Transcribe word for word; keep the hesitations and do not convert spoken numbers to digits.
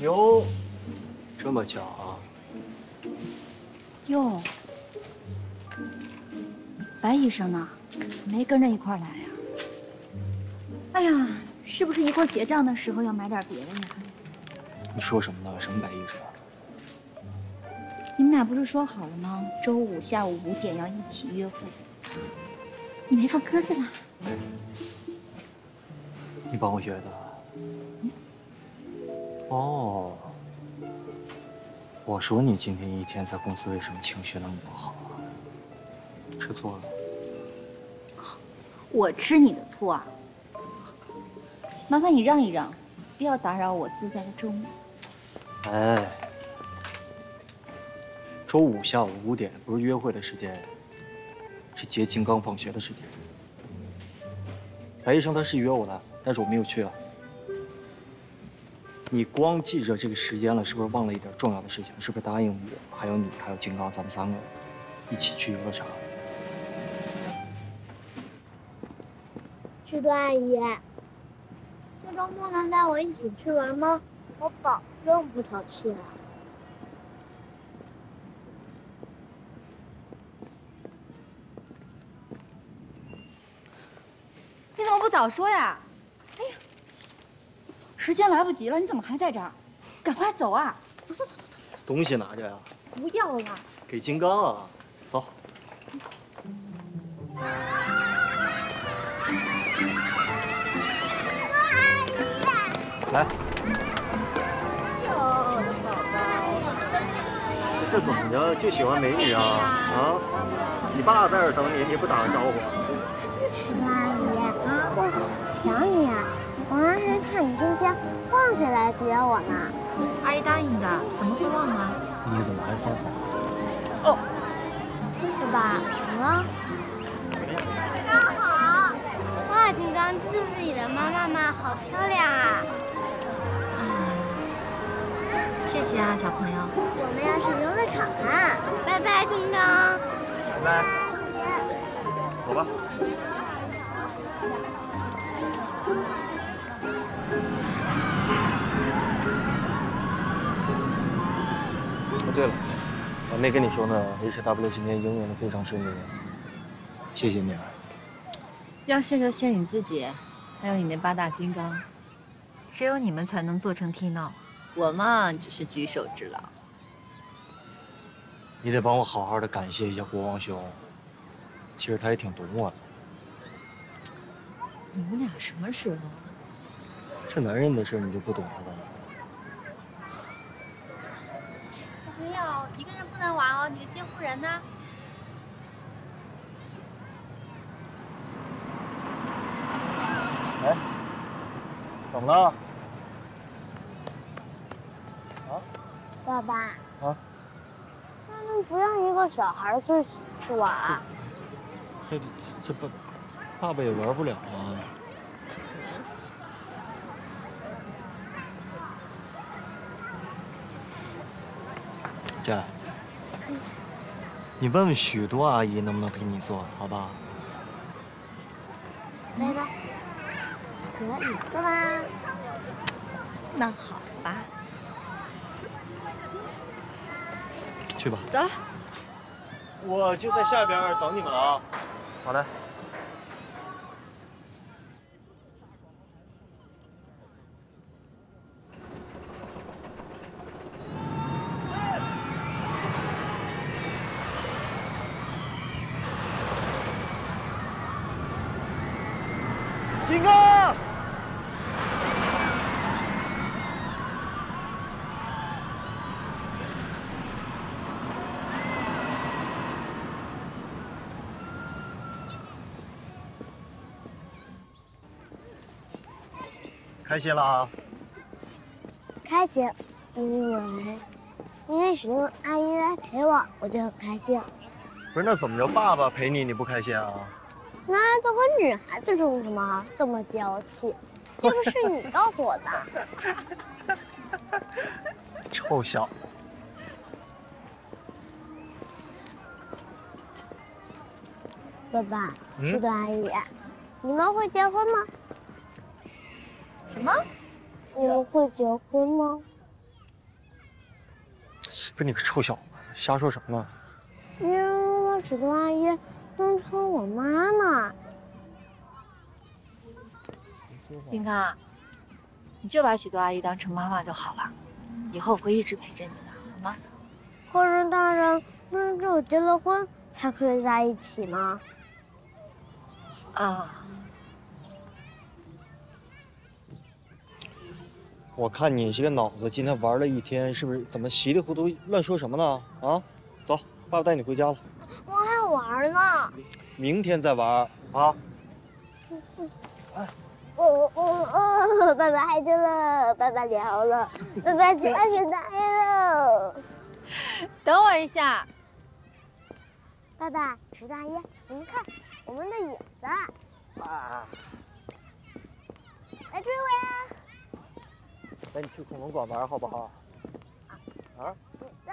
哟，这么巧啊！哟，白医生呢？没跟着一块来呀？哎呀，是不是一块结账的时候要买点别的呀？你说什么呢？什么白医生？ 你们俩不是说好了吗？周五下午五点要一起约会。你没放鸽子吧？你帮我约的。嗯、哦，我说你今天一天在公司为什么情绪那么不好啊？吃醋了？我吃你的醋啊？麻烦你让一让，不要打扰我自在的周末。哎。 周五下午五点不是约会的时间，是杰青刚放学的时间。白医生他是约我的，但是我没有去啊。你光记着这个时间了，是不是忘了一点重要的事情？是不是答应我，还有你，还有金刚，咱们三个一起去游乐场？制作阿姨，这周末能带我一起去玩吗？我保证不淘气了。 早说呀！哎呀，时间来不及了，你怎么还在这儿？赶快走啊！走走走走走走！东西拿着呀！不要了，给金刚啊！走。来。哟，宝宝，这怎么着就喜欢美女啊？啊！你爸在这儿等你，你不打个招呼？ 我好想你呀、啊！我刚才看你中间忘记来接我呢。阿姨答应的，怎么会忘呢？你怎么还撒谎？哦，爸爸，怎么了？金刚好！哇，金刚，这就是你的妈妈吗？好漂亮啊！啊，谢谢啊，小朋友。我们要去游乐场了，拜拜，金刚。拜拜。走吧。 对了，我没跟你说呢 ，H W 今天应用的非常顺利，谢谢你啊。要谢就谢你自己，还有你那八大金刚，只有你们才能做成踢闹，我嘛只是举手之劳。你得帮我好好的感谢一下国王兄，其实他也挺懂我的。你们俩什么时候？这男人的事你就不懂了吧？ 没有，一个人不能玩哦，你的监护人呢？哎，怎么了？啊？爸爸。啊？他们不让一个小孩自己去玩。这这爸，爸爸也玩不了啊。 姐，你问问许多阿姨能不能陪你做，好吧？来吧，可以的吧？那好吧，去吧。走了，我就在下边等你们了啊。好嘞。 开心了啊！开心，因为因为使用阿姨来陪我，我就很开心。不是，那怎么着？爸爸陪你，你不开心啊？那都跟女孩子住什么这么娇气？这不是你告诉我的。臭小子！爸爸，石头阿姨，你们会结婚吗？ 什么？你们会结婚吗？不是你个臭小子，瞎说什么呢？因为恶霸指头阿姨弄成我妈妈。林康，你就把许多阿姨当成妈妈就好了，以后我会一直陪着你的，好吗？可是大人不是只有结了婚才可以在一起吗？啊。 我看你这个脑子今天玩了一天，是不是？怎么稀里糊涂乱说什么呢？啊，走，爸爸带你回家了。我还玩呢，明天再玩啊。哎，我我我，爸爸嗨着了，爸爸聊了，爸爸去外面待了。等我一下，爸爸，石大爷，您看我们的椅子。啊，来追我呀！ 带你去恐龙馆玩好不好？啊，走。